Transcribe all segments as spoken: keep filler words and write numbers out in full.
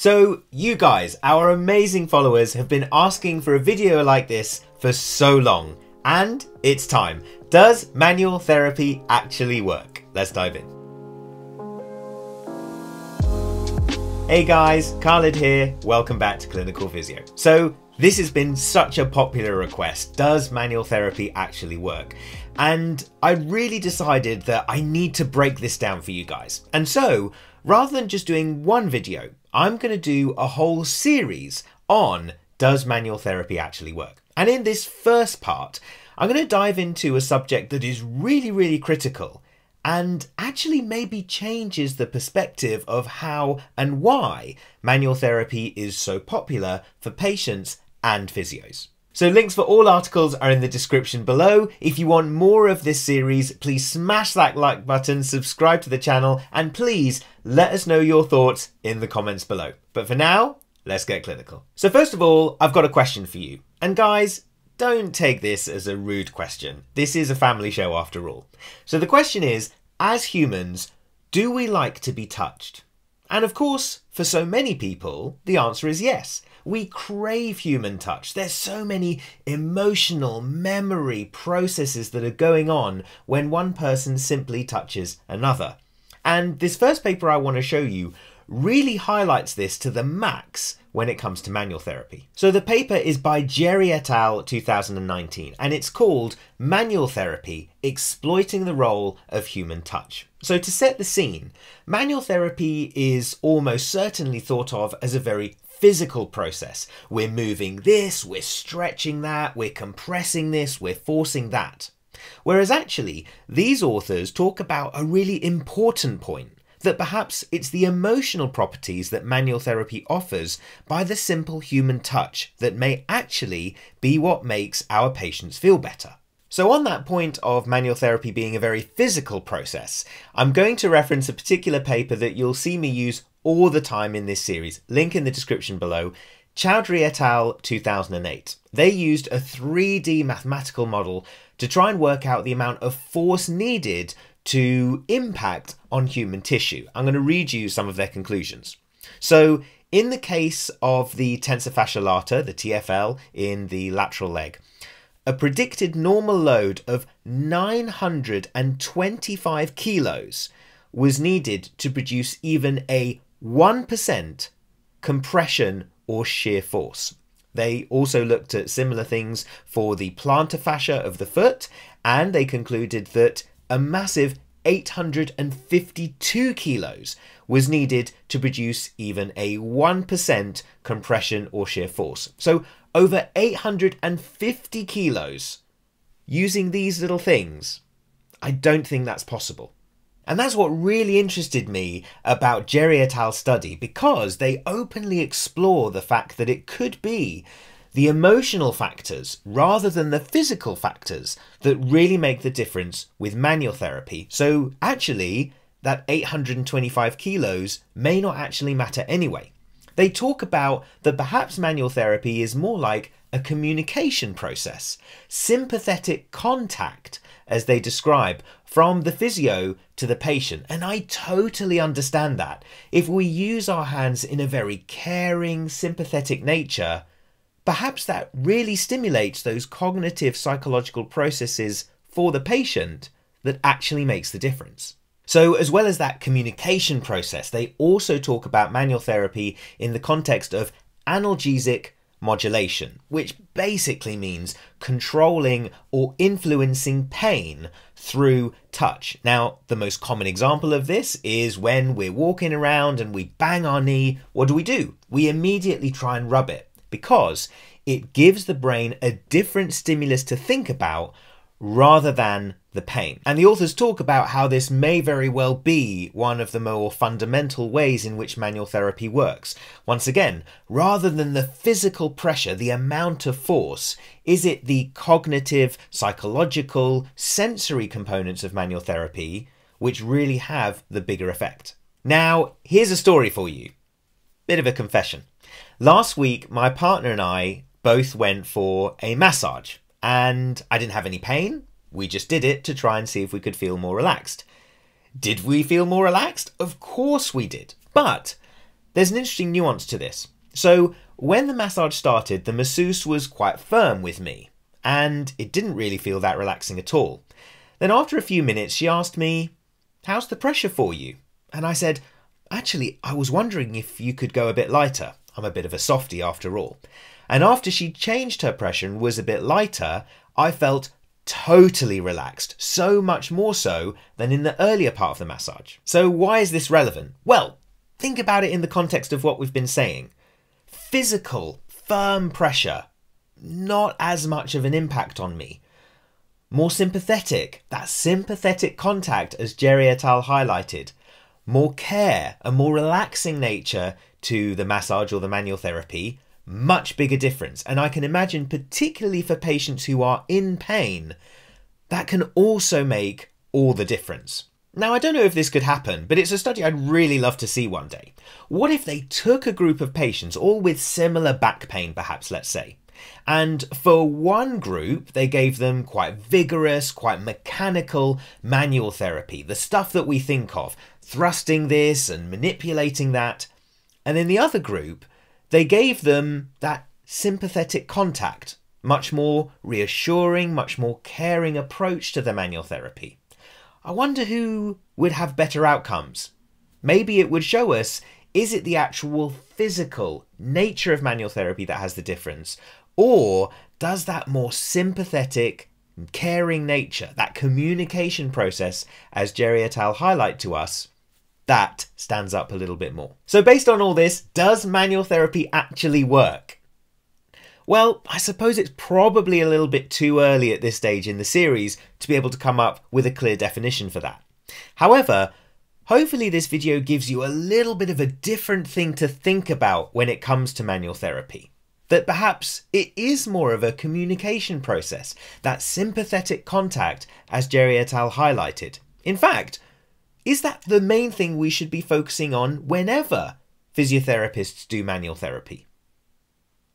So you guys, our amazing followers, have been asking for a video like this for so long, and it's time. Does manual therapy actually work? Let's dive in. Hey guys, Khaled here. Welcome back to Clinical Physio. So this has been such a popular request. Does manual therapy actually work? And I really decided that I need to break this down for you guys. And so rather than just doing one video, I'm going to do a whole series on does manual therapy actually work? And in this first part, I'm going to dive into a subject that is really, really critical and actually maybe changes the perspective of how and why manual therapy is so popular for patients and physios. So links for all articles are in the description below. If you want more of this series, please smash that like button, subscribe to the channel, and please let us know your thoughts in the comments below. But for now, let's get clinical. So first of all, I've got a question for you. And guys, don't take this as a rude question. This is a family show after all. So the question is, as humans, do we like to be touched? And of course, for so many people, the answer is yes. We crave human touch. There's so many emotional memory processes that are going on when one person simply touches another. And this first paper I want to show you really highlights this to the max when it comes to manual therapy. So the paper is by Geri et al. two thousand nineteen, and it's called Manual Therapy, Exploiting the Role of Human Touch. So to set the scene, manual therapy is almost certainly thought of as a very physical process. We're moving this, we're stretching that, we're compressing this, we're forcing that. Whereas actually, these authors talk about a really important point, that perhaps it's the emotional properties that manual therapy offers by the simple human touch that may actually be what makes our patients feel better. So on that point of manual therapy being a very physical process, I'm going to reference a particular paper that you'll see me use all the time in this series, link in the description below, Chaudhry et al. two thousand eight. They used a three D mathematical model to try and work out the amount of force needed to impact on human tissue. I'm going to read you some of their conclusions. So in the case of the tensor fascia lata, the T F L, in the lateral leg, a predicted normal load of nine hundred twenty-five kilos was needed to produce even a one percent compression or shear force. They also looked at similar things for the plantar fascia of the foot, and they concluded that a massive eight hundred fifty-two kilos was needed to produce even a one percent compression or shear force. So over eight hundred fifty kilos using these little things, I don't think that's possible. And that's what really interested me about Geri et al.'s study, because they openly explore the fact that it could be the emotional factors rather than the physical factors that really make the difference with manual therapy. So actually, that eight hundred twenty-five kilos may not actually matter anyway. They talk about that perhaps manual therapy is more like a communication process, sympathetic contact, as they describe, from the physio to the patient. And I totally understand that. If we use our hands in a very caring, sympathetic nature, perhaps that really stimulates those cognitive psychological processes for the patient that actually makes the difference. So as well as that communication process, they also talk about manual therapy in the context of analgesic modulation, which basically means controlling or influencing pain through touch. Now, the most common example of this is when we're walking around and we bang our knee, what do we do? We immediately try and rub it, because it gives the brain a different stimulus to think about rather than the pain. And the authors talk about how this may very well be one of the more fundamental ways in which manual therapy works. Once again, rather than the physical pressure, the amount of force, is it the cognitive, psychological, sensory components of manual therapy which really have the bigger effect? Now, here's a story for you. Bit of a confession. Last week, my partner and I both went for a massage, and I didn't have any pain. We just did it to try and see if we could feel more relaxed. Did we feel more relaxed? Of course we did. But There's an interesting nuance to this. So when the massage started, the masseuse was quite firm with me, and it didn't really feel that relaxing at all. Then after a few minutes, she asked me, "How's the pressure for you?" And I said, "Actually, I was wondering if you could go a bit lighter. I'm a bit of a softie after all." And after she changed her pressure and was a bit lighter, I felt totally relaxed, so much more so than in the earlier part of the massage. So why is this relevant? Well, think about it in the context of what we've been saying. Physical, firm pressure, not as much of an impact on me. More sympathetic, that sympathetic contact as Geri et al. Highlighted. More care, a more relaxing nature to the massage or the manual therapy, much bigger difference. And I can imagine, particularly for patients who are in pain, that can also make all the difference. Now, I don't know if this could happen, but it's a study I'd really love to see one day. What if they took a group of patients, all with similar back pain, perhaps, let's say, and for one group, they gave them quite vigorous, quite mechanical manual therapy, the stuff that we think of, thrusting this and manipulating that. And in the other group, they gave them that sympathetic contact, much more reassuring, much more caring approach to the manual therapy. I wonder who would have better outcomes. Maybe it would show us, is it the actual physical nature of manual therapy that has the difference? Or does that more sympathetic, caring nature, that communication process, as Geri et al. Highlight to us, that stands up a little bit more? So based on all this, does manual therapy actually work? Well, I suppose it's probably a little bit too early at this stage in the series to be able to come up with a clear definition for that. However, hopefully this video gives you a little bit of a different thing to think about when it comes to manual therapy. That perhaps it is more of a communication process, that sympathetic contact, as Geri et al. Highlighted. In fact, is that the main thing we should be focusing on whenever physiotherapists do manual therapy?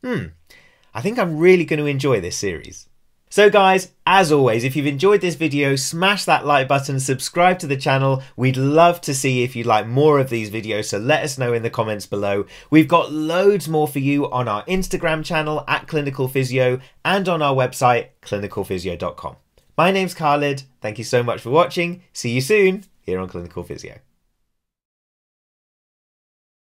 Hmm, I think I'm really going to enjoy this series. So guys, as always, if you've enjoyed this video, smash that like button, subscribe to the channel. We'd love to see if you'd like more of these videos, so let us know in the comments below. We've got loads more for you on our Instagram channel, at Clinical Physio, and on our website, clinical physio dot com. My name's Khaled. Thank you so much for watching. See you soon here on Clinical Physio.